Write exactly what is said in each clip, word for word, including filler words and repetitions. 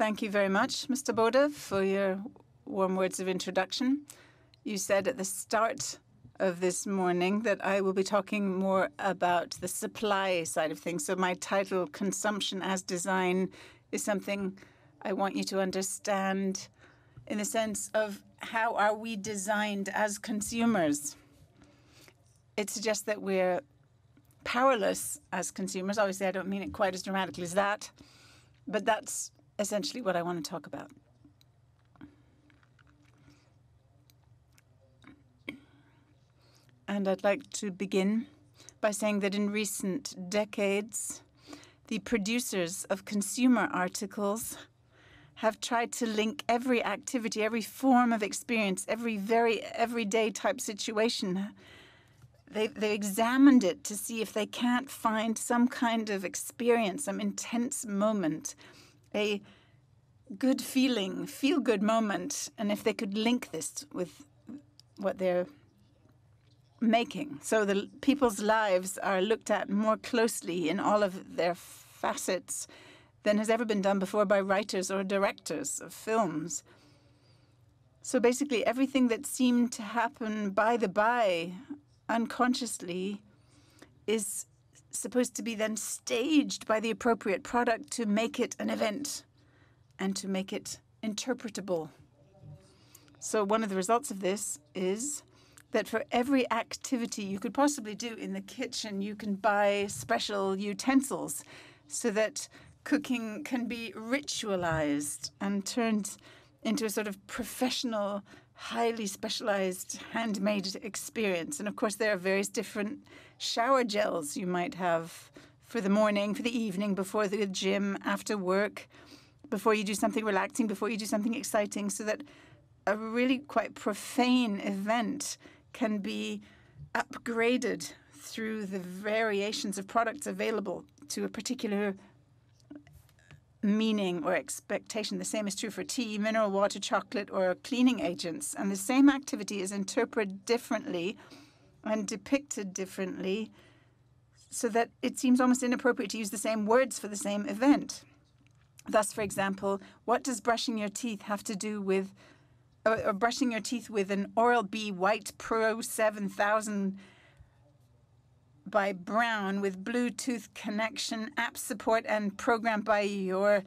Thank you very much, Mister Bodev, for your warm words of introduction. You said at the start of this morning that I will be talking more about the supply side of things. So my title, Consumption as Design, is something I want you to understand in the sense of how are we designed as consumers. It suggests that we're powerless as consumers. Obviously, I don't mean it quite as dramatically as that, but that's essentially what I want to talk about. And I'd like to begin by saying that in recent decades, the producers of consumer articles have tried to link every activity, every form of experience, every very everyday type situation. They, they examined it to see if they can't find some kind of experience, some intense moment, a good feeling, feel-good moment, and if they could link this with what they're making. So the people's lives are looked at more closely in all of their facets than has ever been done before by writers or directors of films. So basically everything that seemed to happen by the by unconsciously is supposed to be then staged by the appropriate product to make it an event and to make it interpretable. So one of the results of this is that for every activity you could possibly do in the kitchen, you can buy special utensils so that cooking can be ritualized and turned into a sort of professional, highly specialized, handmade experience. And of course, there are various different shower gels you might have for the morning, for the evening, before the gym, after work, before you do something relaxing, before you do something exciting, so that a really quite profane event can be upgraded through the variations of products available to a particular meaning or expectation. The same is true for tea, mineral water, chocolate, or cleaning agents. And the same activity is interpreted differently and depicted differently so that it seems almost inappropriate to use the same words for the same event. Thus, for example, what does brushing your teeth have to do with or, or brushing your teeth with an Oral-B White Pro seven thousand by Brown with Bluetooth connection, app support, and programmed by your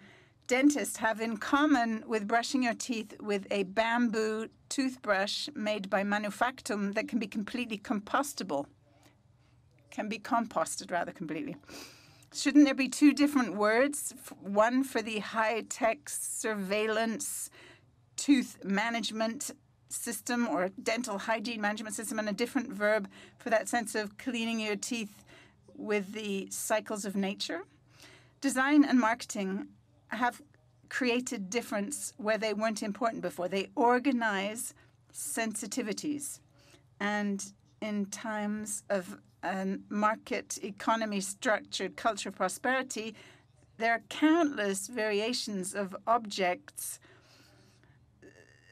dentist have in common with brushing your teeth with a bamboo toothbrush made by Manufactum that can be completely compostable, can be composted rather completely? Shouldn't there be two different words, one for the high-tech surveillance tooth management system or dental hygiene management system and a different verb for that sense of cleaning your teeth with the cycles of nature? Design and marketing have created difference where they weren't important before. They organize sensitivities. And in times of a market economy structured culture of prosperity, there are countless variations of objects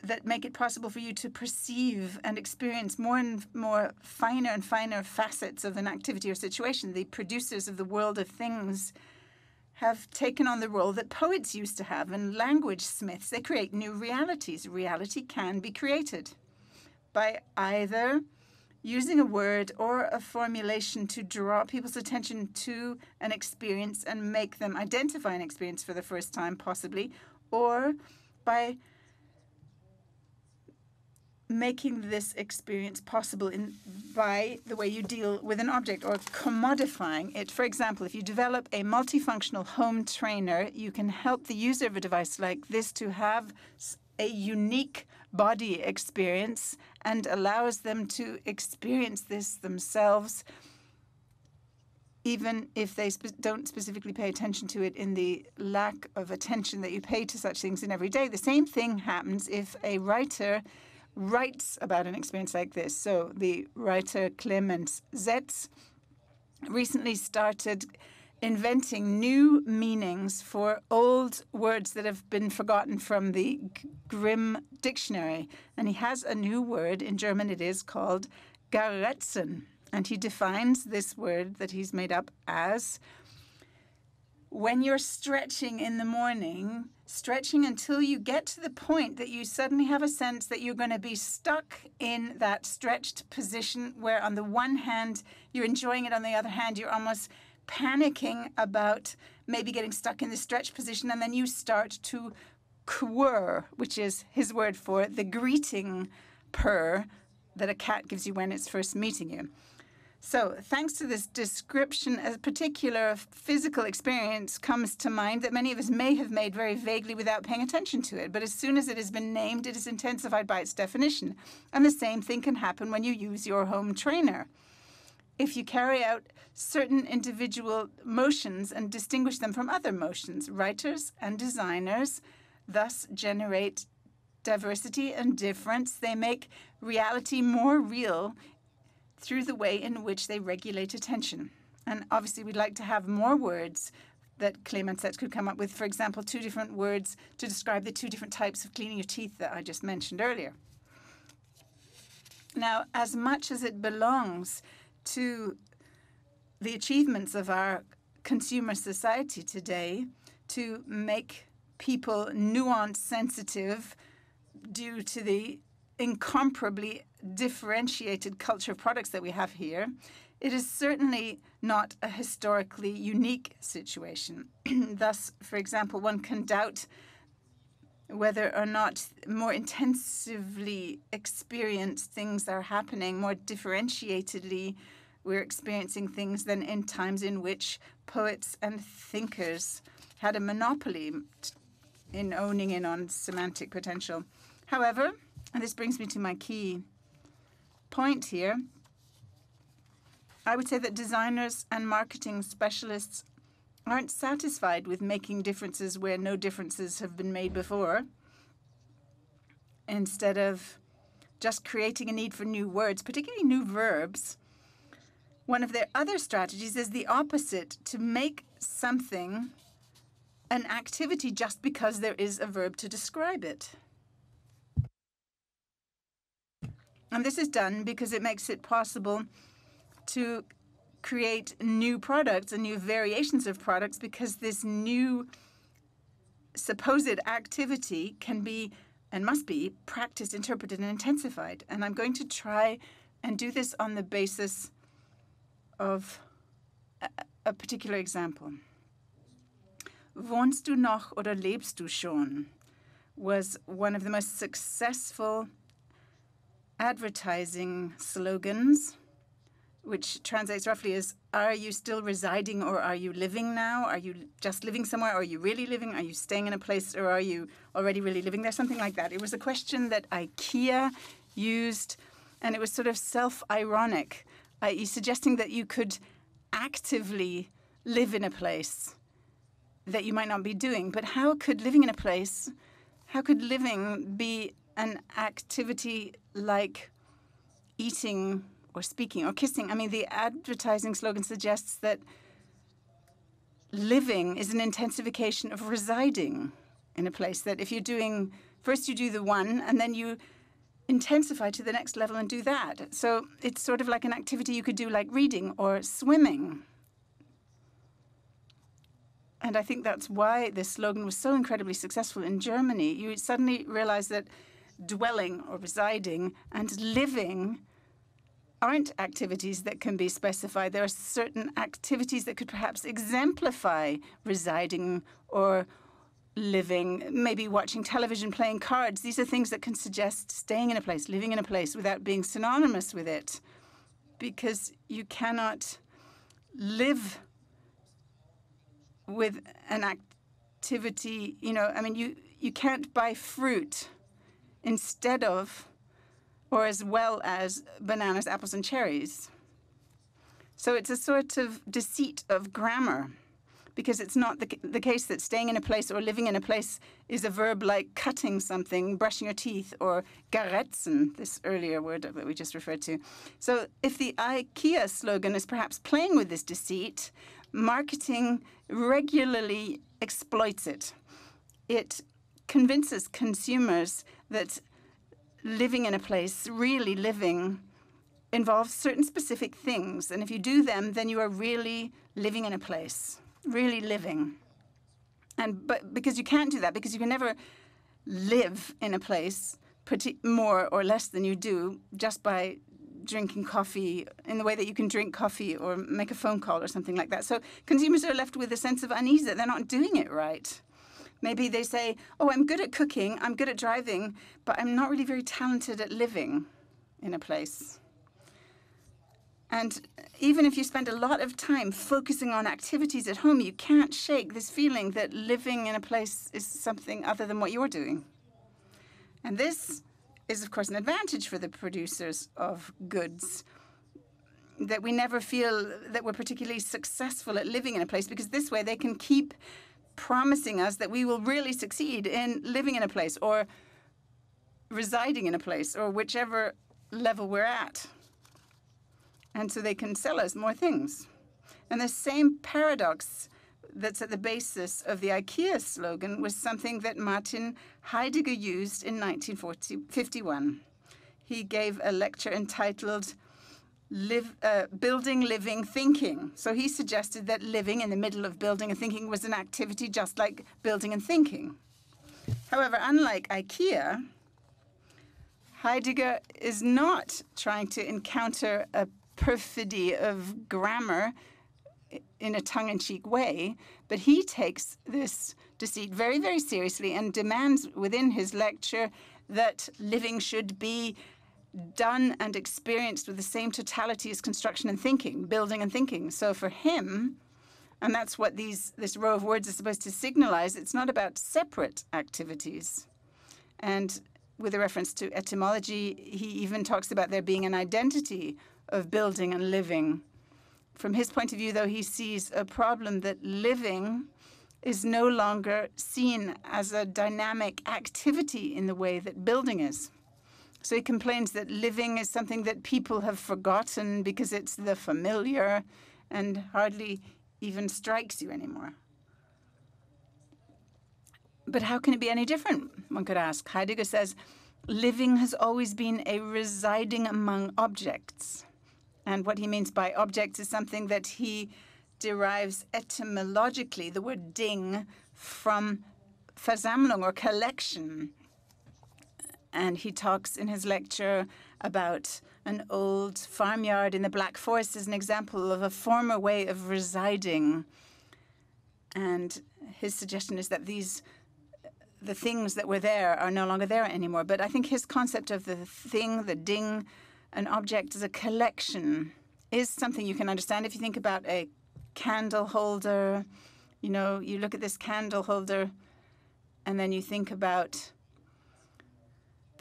that make it possible for you to perceive and experience more and more finer and finer facets of an activity or situation. The producers of the world of things have taken on the role that poets used to have and language smiths. They create new realities. Reality can be created by either using a word or a formulation to draw people's attention to an experience and make them identify an experience for the first time, possibly, or by making this experience possible in, by the way you deal with an object or commodifying it. For example, if you develop a multifunctional home trainer, you can help the user of a device like this to have a unique body experience and allows them to experience this themselves, even if they spe- don't specifically pay attention to it in the lack of attention that you pay to such things in every day. The same thing happens if a writer writes about an experience like this. So the writer Clemens Zetz recently started inventing new meanings for old words that have been forgotten from the Grimm Dictionary. And he has a new word, in German it is called garretzen. And he defines this word that he's made up as when you're stretching in the morning, stretching until you get to the point that you suddenly have a sense that you're going to be stuck in that stretched position where on the one hand you're enjoying it, on the other hand you're almost panicking about maybe getting stuck in the stretched position, and then you start to quir, which is his word for the greeting purr that a cat gives you when it's first meeting you. So thanks to this description, a particular physical experience comes to mind that many of us may have made very vaguely without paying attention to it. But as soon as it has been named, it is intensified by its definition. And the same thing can happen when you use your home trainer. If you carry out certain individual motions and distinguish them from other motions, writers and designers thus generate diversity and difference. They make reality more real through the way in which they regulate attention. And obviously, we'd like to have more words that Clemens Zetz could come up with. For example, two different words to describe the two different types of cleaning your teeth that I just mentioned earlier. Now, as much as it belongs to the achievements of our consumer society today to make people nuance-sensitive due to the incomparably differentiated culture of products that we have here, it is certainly not a historically unique situation. Thus, for example, one can doubt whether or not more intensively experienced things are happening, more differentiatedly we're experiencing things than in times in which poets and thinkers had a monopoly in owning in on semantic potential. However, and this brings me to my key point here, I would say that designers and marketing specialists aren't satisfied with making differences where no differences have been made before. Instead of just creating a need for new words, particularly new verbs, one of their other strategies is the opposite, to make something an activity just because there is a verb to describe it. And this is done because it makes it possible to create new products and new variations of products, because this new supposed activity can be and must be practiced, interpreted, and intensified. And I'm going to try and do this on the basis of a, a particular example. Wohnst du noch oder lebst du schon? Was one of the most successful advertising slogans, which translates roughly as, are you still residing or are you living now? Are you just living somewhere or are you really living? Are you staying in a place or are you already really living there? Something like that. It was a question that IKEA used, and it was sort of self-ironic, that is suggesting that you could actively live in a place that you might not be doing. But how could living in a place, how could living be an activity like eating or speaking or kissing? I mean, the advertising slogan suggests that living is an intensification of residing in a place, that if you're doing, first you do the one and then you intensify to the next level and do that. So it's sort of like an activity you could do like reading or swimming. And I think that's why this slogan was so incredibly successful in Germany. You suddenly realize that dwelling or residing and living aren't activities that can be specified. There are certain activities that could perhaps exemplify residing or living, maybe watching television, playing cards. These are things that can suggest staying in a place, living in a place, without being synonymous with it, because you cannot live with an activity, you know, I mean, you, you can't buy fruit instead of, or as well as, bananas, apples, and cherries. So it's a sort of deceit of grammar, because it's not the, the case that staying in a place or living in a place is a verb like cutting something, brushing your teeth, or garretzen, this earlier word that we just referred to. So if the IKEA slogan is perhaps playing with this deceit, marketing regularly exploits it. It convinces consumers that living in a place, really living, involves certain specific things. And if you do them, then you are really living in a place, really living. And but because you can't do that, because you can never live in a place pretty, more or less than you do just by drinking coffee in the way that you can drink coffee or make a phone call or something like that. So consumers are left with a sense of unease that they're not doing it right. Maybe they say, oh, I'm good at cooking, I'm good at driving, but I'm not really very talented at living in a place. And even if you spend a lot of time focusing on activities at home, you can't shake this feeling that living in a place is something other than what you're doing. And this is, of course, an advantage for the producers of goods, that we never feel that we're particularly successful at living in a place, because this way they can keep promising us that we will really succeed in living in a place or residing in a place or whichever level we're at. And so they can sell us more things. And the same paradox that's at the basis of the IKEA slogan was something that Martin Heidegger used in nineteen fifty-one. He gave a lecture entitled Live, uh, Building, Living, Thinking. So he suggested that living in the middle of building and thinking was an activity just like building and thinking. However, unlike IKEA, Heidegger is not trying to encounter a perfidy of grammar in a tongue-in-cheek way, but he takes this deceit very, very seriously and demands within his lecture that living should be done and experienced with the same totality as construction and thinking, building and thinking. So for him, and that's what these this row of words is supposed to signalize, it's not about separate activities. And with a reference to etymology, he even talks about there being an identity of building and living. From his point of view, though, he sees a problem that living is no longer seen as a dynamic activity in the way that building is. So he complains that living is something that people have forgotten because it's the familiar and hardly even strikes you anymore. But how can it be any different, one could ask. Heidegger says, living has always been a residing among objects. And what he means by objects is something that he derives etymologically, the word ding, from Versammlung or collection. And he talks in his lecture about an old farmyard in the Black Forest as an example of a former way of residing. And his suggestion is that these the things that were there are no longer there anymore. But I think his concept of the thing, the ding, an object as a collection is something you can understand if you think about a candle holder. You know, you look at this candle holder and then you think about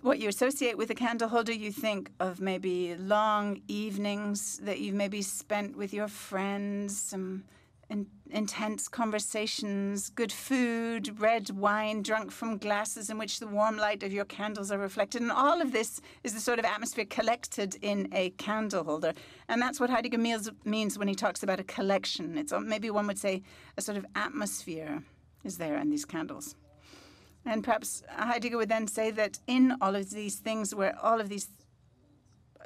what you associate with a candle holder. You think of maybe long evenings that you've maybe spent with your friends, some in intense conversations, good food, red wine drunk from glasses in which the warm light of your candles are reflected. And all of this is the sort of atmosphere collected in a candle holder. And that's what Heidegger means when he talks about a collection. It's maybe one would say a sort of atmosphere is there in these candles. And perhaps Heidegger would then say that in all of these things, where all of these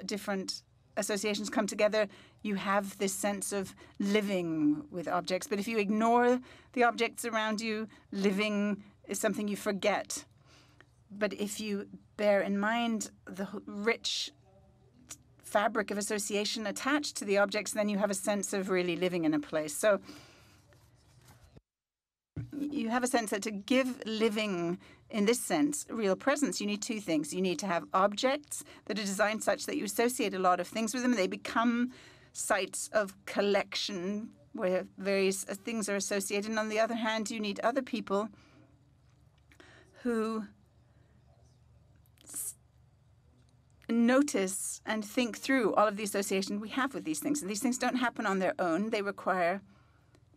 different associations come together, you have this sense of living with objects. But if you ignore the objects around you, living is something you forget. But if you bear in mind the rich fabric of association attached to the objects, then you have a sense of really living in a place. So you have a sense that to give living, in this sense, real presence, you need two things. You need to have objects that are designed such that you associate a lot of things with them. They become sites of collection where various things are associated. And on the other hand, you need other people who notice and think through all of the association we have with these things. And these things don't happen on their own. They require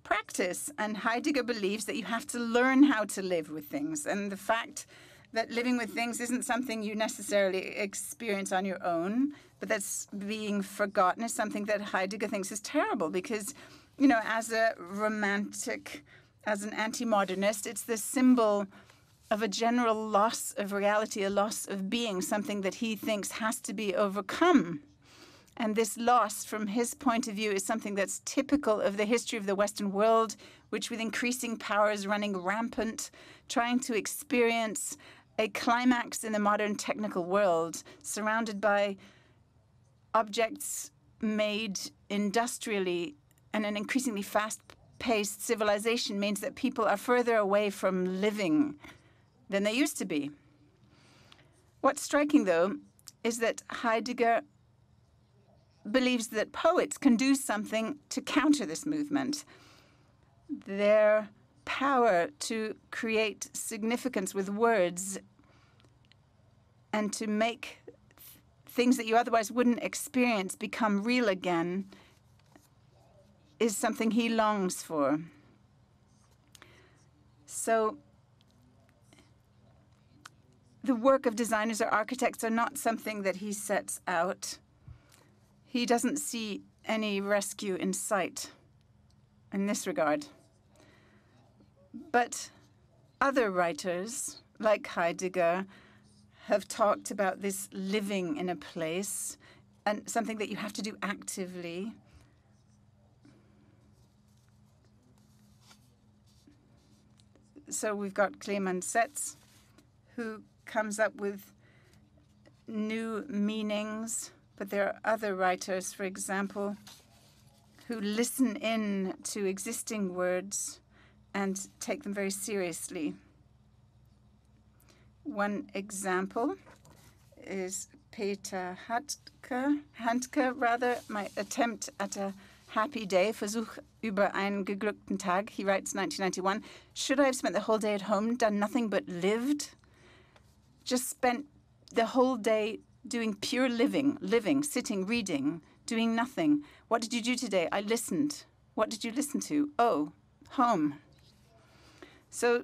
practice, and Heidegger believes that you have to learn how to live with things, and the fact that living with things isn't something you necessarily experience on your own, but that's being forgotten is something that Heidegger thinks is terrible because, you know, as a romantic, as an anti-modernist, it's the symbol of a general loss of reality, a loss of being, something that he thinks has to be overcome. And this loss, from his point of view, is something that's typical of the history of the Western world, which with increasing powers running rampant, trying to experience a climax in the modern technical world, surrounded by objects made industrially, and an increasingly fast-paced civilization means that people are further away from living than they used to be. What's striking, though, is that Heidegger believes that poets can do something to counter this movement. Their power to create significance with words and to make things that you otherwise wouldn't experience become real again is something he longs for. So the work of designers or architects are not something that he sets out. He doesn't see any rescue in sight in this regard. But other writers, like Heidegger, have talked about this living in a place, and something that you have to do actively. So we've got Clemens Zetz, who comes up with new meanings. But there are other writers, for example, who listen in to existing words and take them very seriously. One example is Peter Handke, Handke rather, my attempt at a happy day, versuch über einen geglückten tag. He writes nineteen ninety-one, should I have spent the whole day at home, done nothing but lived? Just spent the whole day doing pure living, living, sitting, reading, doing nothing. What did you do today? I listened. What did you listen to? Oh, home. So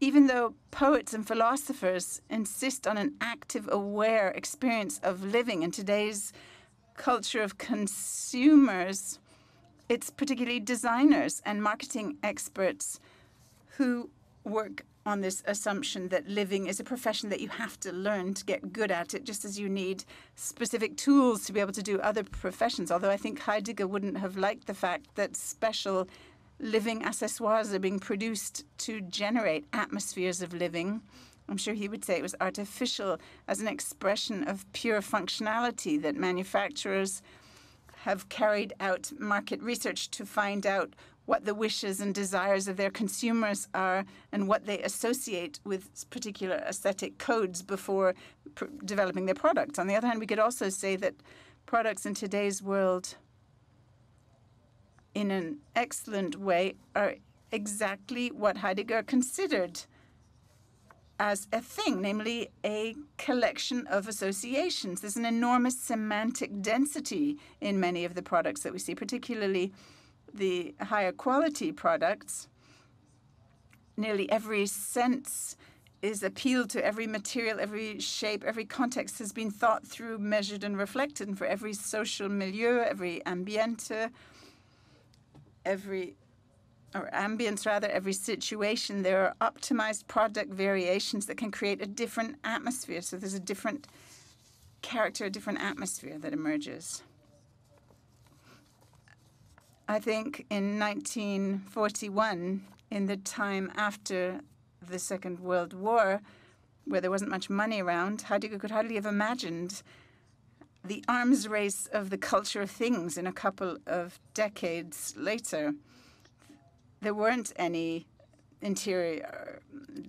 even though poets and philosophers insist on an active, aware experience of living in today's culture of consumers, it's particularly designers and marketing experts who work on this assumption that living is a profession that you have to learn to get good at it, just as you need specific tools to be able to do other professions, although I think Heidegger wouldn't have liked the fact that special living accessoires are being produced to generate atmospheres of living. I'm sure he would say it was artificial as an expression of pure functionality, that manufacturers have carried out market research to find out what the wishes and desires of their consumers are and what they associate with particular aesthetic codes before pr developing their products. On the other hand, we could also say that products in today's world, in an excellent way, are exactly what Heidegger considered as a thing, namely a collection of associations. There's an enormous semantic density in many of the products that we see, particularly the higher quality products. Nearly every sense is appealed to, every material, every shape, every context has been thought through, measured and reflected, and for every social milieu, every ambiente, every or ambience rather, every situation, there are optimized product variations that can create a different atmosphere. So there's a different character, a different atmosphere that emerges. I think in nineteen forty-one, in the time after the Second World War, where there wasn't much money around, Heidegger could hardly have imagined the arms race of the culture of things in a couple of decades later. There weren't any interior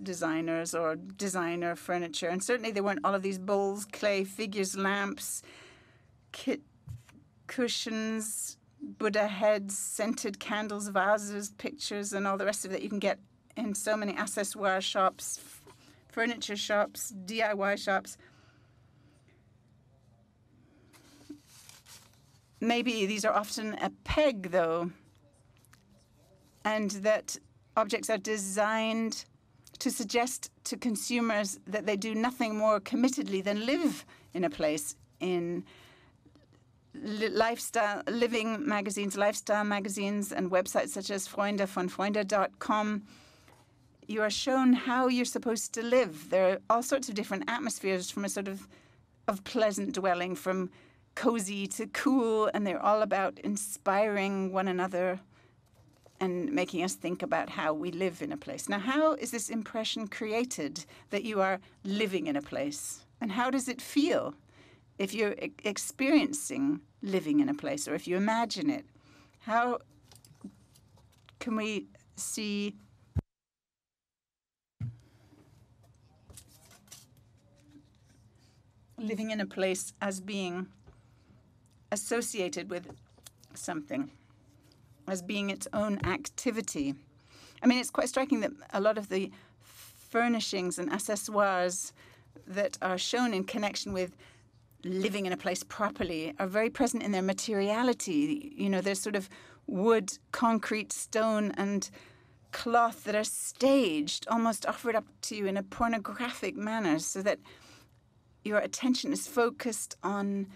designers or designer furniture, and certainly there weren't all of these bowls, clay figures, lamps, kit cushions, Buddha heads, scented candles, vases, pictures, and all the rest of it you can get in so many accessoire shops, furniture shops, D I Y shops. Maybe these are often a peg, though, and that objects are designed to suggest to consumers that they do nothing more committedly than live in a place. In lifestyle, living magazines, lifestyle magazines, and websites such as Freunde von Freunde dot com, you are shown how you're supposed to live. There are all sorts of different atmospheres, from a sort of, of pleasant dwelling, from cozy to cool, and they're all about inspiring one another and making us think about how we live in a place. Now, how is this impression created that you are living in a place? And how does it feel if you're e- experiencing living in a place, or if you imagine it? How can we see living in a place as being associated with something, as being its own activity? I mean, it's quite striking that a lot of the furnishings and accessoires that are shown in connection with living in a place properly are very present in their materiality. You know, there's sort of wood, concrete, stone, and cloth that are staged, almost offered up to you in a pornographic manner, so that your attention is focused on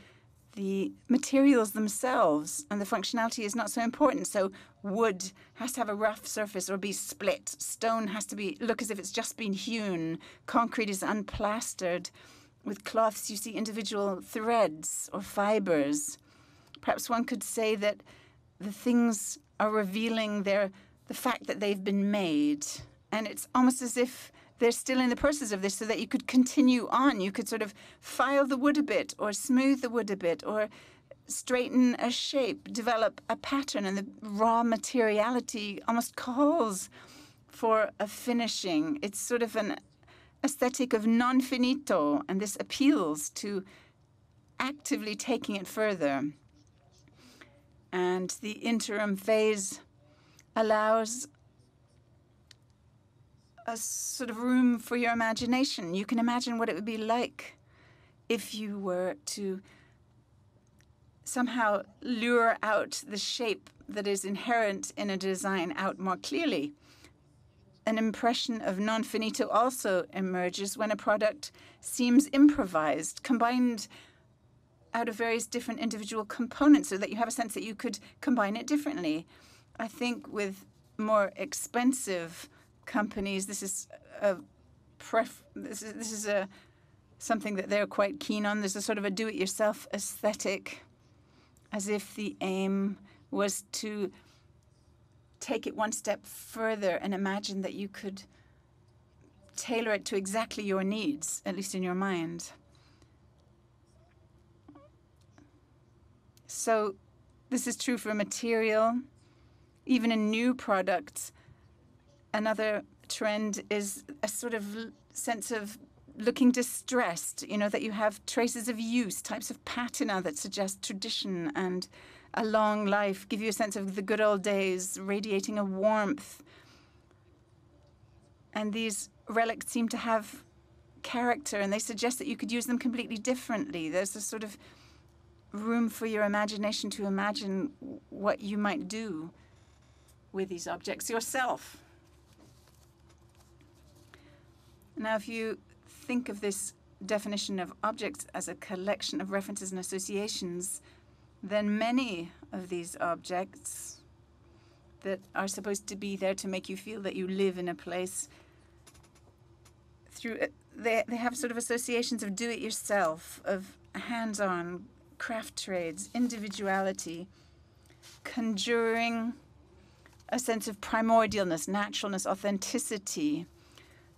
the materials themselves, and the functionality is not so important. So wood has to have a rough surface or be split. Stone has to be look as if it's just been hewn. Concrete is unplastered. With cloths, you see individual threads or fibers. Perhaps one could say that the things are revealing their the fact that they've been made. And it's almost as if they're still in the process of this, so that you could continue on. You could sort of file the wood a bit, or smooth the wood a bit, or straighten a shape, develop a pattern, and the raw materiality almost calls for a finishing. It's sort of an aesthetic of non finito, and this appeals to actively taking it further. And the interim phase allows a sort of room for your imagination. You can imagine what it would be like if you were to somehow lure out the shape that is inherent in a design out more clearly. An impression of non finito also emerges when a product seems improvised, combined out of various different individual components, so that you have a sense that you could combine it differently. I think with more expensive companies, this is a pref. This is this is a something that they're quite keen on. There's a sort of a do-it-yourself aesthetic, as if the aim was to take it one step further and imagine that you could tailor it to exactly your needs, at least in your mind. So this is true for material, even in new products. Another trend is a sort of sense of looking distressed, you know, that you have traces of use, types of patina that suggest tradition and a long life, give you a sense of the good old days, radiating a warmth. And these relics seem to have character, and they suggest that you could use them completely differently. There's a sort of room for your imagination to imagine what you might do with these objects yourself. Now, if you think of this definition of objects as a collection of references and associations, then many of these objects that are supposed to be there to make you feel that you live in a place, through they, they have sort of associations of do-it-yourself, of hands-on, craft trades, individuality, conjuring a sense of primordialness, naturalness, authenticity.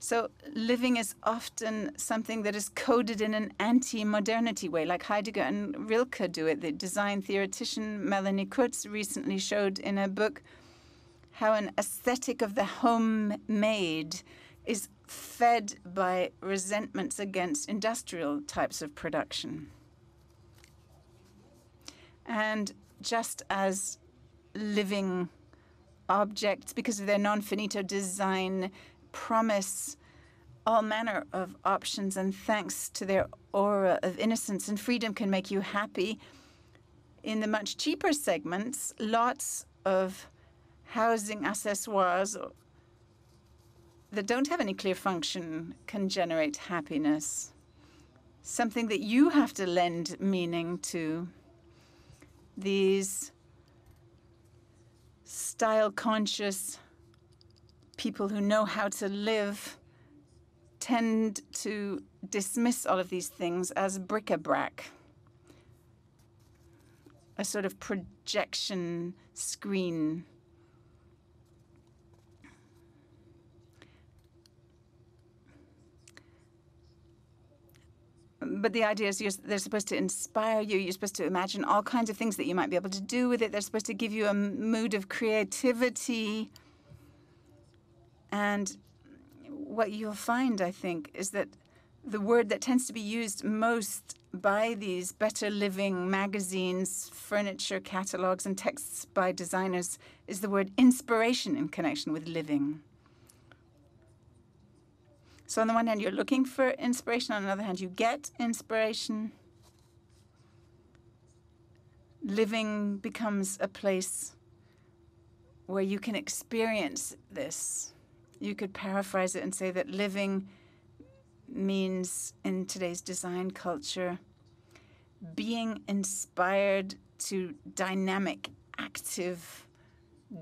So living is often something that is coded in an anti-modernity way, like Heidegger and Rilke do it. The design theoretician Melanie Kurtz recently showed in a book how an aesthetic of the homemade is fed by resentments against industrial types of production. And just as living objects, because of their non-finito design, promise all manner of options, and thanks to their aura of innocence and freedom can make you happy. In the much cheaper segments, lots of housing accessoires that don't have any clear function can generate happiness, something that you have to lend meaning to. These style-conscious people who know how to live tend to dismiss all of these things as bric-a-brac. a sort of projection screen. But the idea is you're, they're supposed to inspire you. You're supposed to imagine all kinds of things that you might be able to do with it. They're supposed to give you a mood of creativity. And what you'll find, I think, is that the word that tends to be used most by these better living magazines, furniture catalogs, and texts by designers is the word inspiration in connection with living. So on the one hand, you're looking for inspiration. On the other hand, you get inspiration. Living becomes a place where you can experience this. You could paraphrase it and say that living means, in today's design culture, being inspired to dynamic, active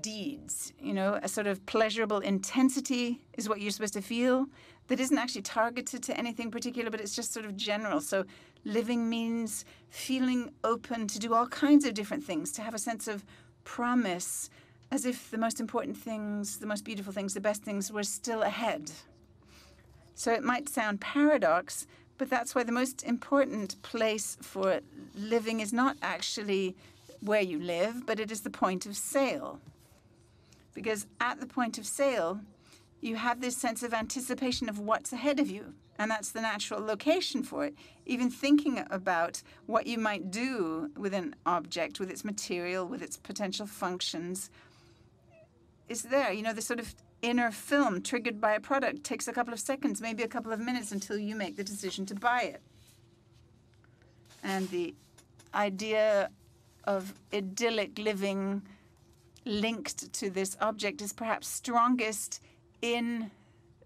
deeds. You know, a sort of pleasurable intensity is what you're supposed to feel. That isn't actually targeted to anything particular, but it's just sort of general. So living means feeling open to do all kinds of different things, to have a sense of promise, as if the most important things, the most beautiful things, the best things were still ahead. So it might sound paradox, but that's why the most important place for living is not actually where you live, but it is the point of sale. Because at the point of sale, you have this sense of anticipation of what's ahead of you, and that's the natural location for it. Even thinking about what you might do with an object, with its material, with its potential functions, is there. You know, the sort of inner film triggered by a product takes a couple of seconds, maybe a couple of minutes, until you make the decision to buy it. And the idea of idyllic living linked to this object is perhaps strongest in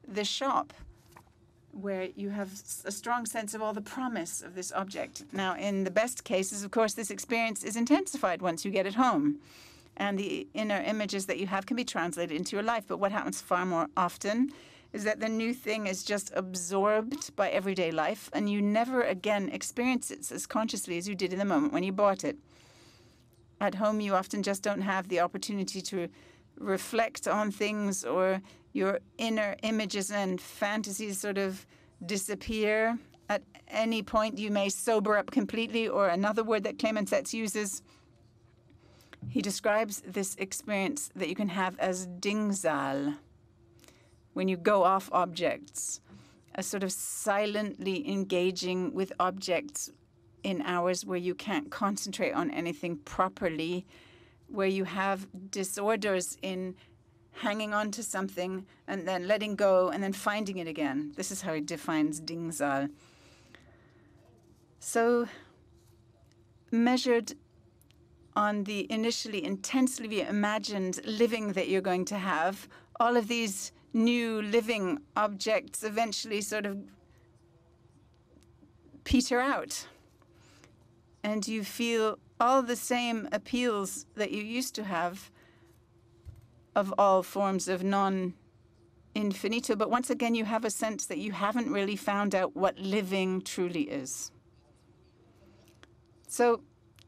the shop, where you have a strong sense of all the promise of this object. Now, in the best cases, of course, this experience is intensified once you get it home, and the inner images that you have can be translated into your life. But what happens far more often is that the new thing is just absorbed by everyday life, and you never again experience it as consciously as you did in the moment when you bought it. At home, you often just don't have the opportunity to reflect on things, or your inner images and fantasies sort of disappear. At any point, you may sober up completely, or another word that Clemens Zetz uses, he describes this experience that you can have as dingzal, when you go off objects, a sort of silently engaging with objects in hours where you can't concentrate on anything properly, where you have disorders in hanging on to something and then letting go and then finding it again. This is how he defines dingzal. So measured on the initially intensely imagined living that you're going to have, all of these new living objects eventually sort of peter out. And you feel all the same appeals that you used to have of all forms of non-infinito. But once again, you have a sense that you haven't really found out what living truly is. So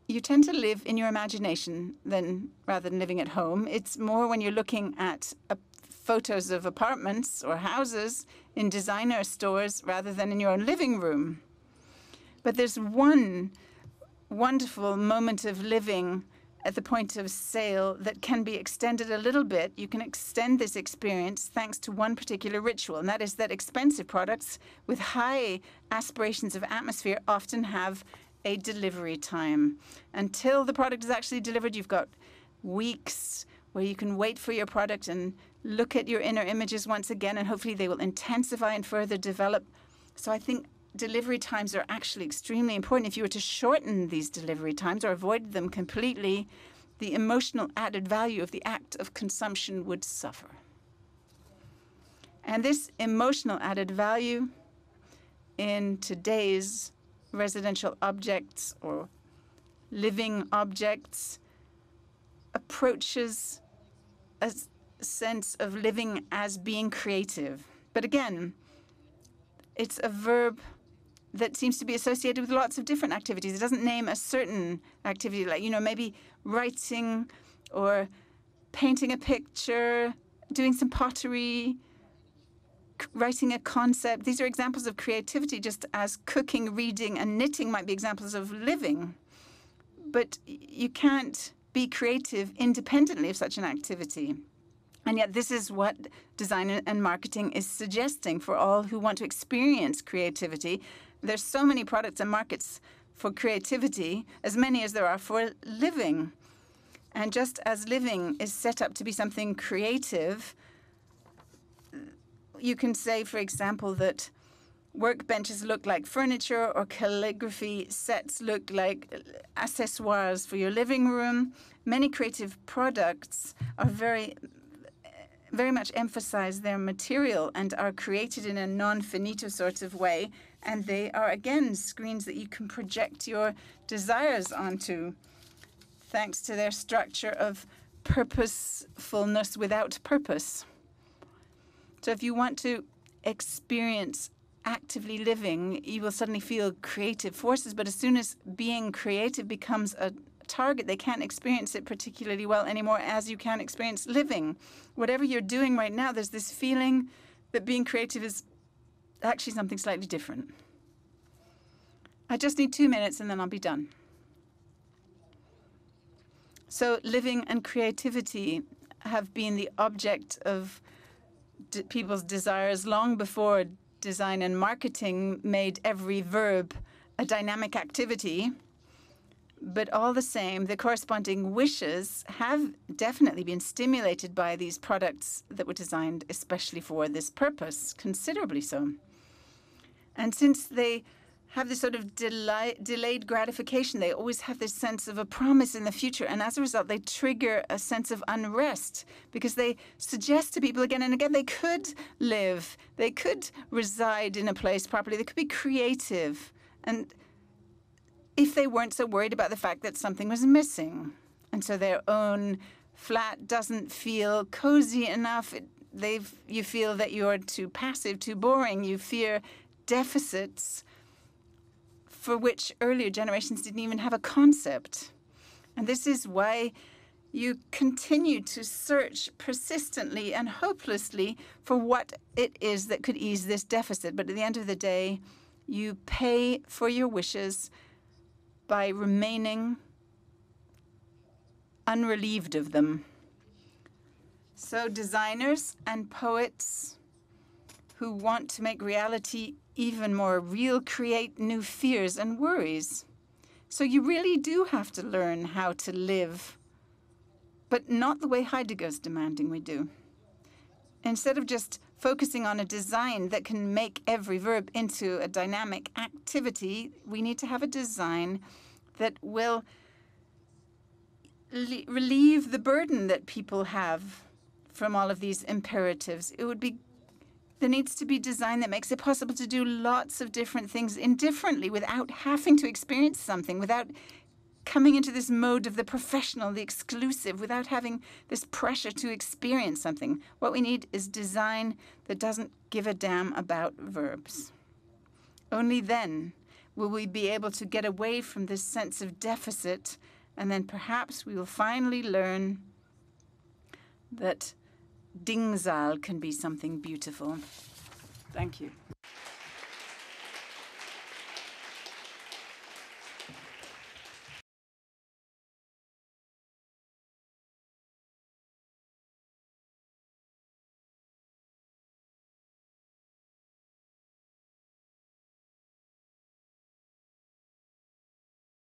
you tend to live in your imagination than rather than living at home. It's more when you're looking at uh, photos of apartments or houses in designer stores rather than in your own living room. But there's one wonderful moment of living at the point of sale that can be extended a little bit. You can extend this experience thanks to one particular ritual, and that is that expensive products with high aspirations of atmosphere often have a delivery time. Until the product is actually delivered, you've got weeks where you can wait for your product and look at your inner images once again, and hopefully they will intensify and further develop. So I think delivery times are actually extremely important. If you were to shorten these delivery times or avoid them completely, the emotional added value of the act of consumption would suffer. And this emotional added value in today's residential objects or living objects approaches a sense of living as being creative. But again, it's a verb that seems to be associated with lots of different activities. It doesn't name a certain activity, like, you know, maybe writing or painting a picture, doing some pottery, writing a concept. These are examples of creativity, just as cooking, reading, and knitting might be examples of living. But you can't be creative independently of such an activity. And yet this is what design and marketing is suggesting for all who want to experience creativity. There's so many products and markets for creativity, as many as there are for living. And just as living is set up to be something creative, you can say, for example, that workbenches look like furniture, or calligraphy sets look like accessoires for your living room. Many creative products are very... very much emphasize their material and are created in a non-finito sort of way. And they are, again, screens that you can project your desires onto, thanks to their structure of purposefulness without purpose. So if you want to experience actively living, you will suddenly feel creative forces. But as soon as being creative becomes a target, they can't experience it particularly well anymore, as you can't experience living. Whatever you're doing right now, there's this feeling that being creative is actually something slightly different. I just need two minutes and then I'll be done. So living and creativity have been the object of d- people's desires long before design and marketing made every verb a dynamic activity. But all the same, the corresponding wishes have definitely been stimulated by these products that were designed especially for this purpose, considerably so. And since they have this sort of delay, delayed gratification, they always have this sense of a promise in the future. And as a result, they trigger a sense of unrest, because they suggest to people again and again they could live, they could reside in a place properly, they could be creative. And if they weren't so worried about the fact that something was missing. And so their own flat doesn't feel cozy enough. It, they've, you feel that you're too passive, too boring. You fear deficits for which earlier generations didn't even have a concept. And this is why you continue to search persistently and hopelessly for what it is that could ease this deficit. But at the end of the day, you pay for your wishes by remaining unrelieved of them. So designers and poets who want to make reality even more real create new fears and worries. So you really do have to learn how to live, but not the way Heidegger's demanding we do. Instead of just focusing on a design that can make every verb into a dynamic activity, we need to have a design that will relieve the burden that people have from all of these imperatives. It would be, there needs to be design that makes it possible to do lots of different things indifferently without having to experience something, without coming into this mode of the professional, the exclusive, without having this pressure to experience something. What we need is design that doesn't give a damn about verbs. Only then will we be able to get away from this sense of deficit, and then perhaps we will finally learn that dingzal can be something beautiful. Thank you.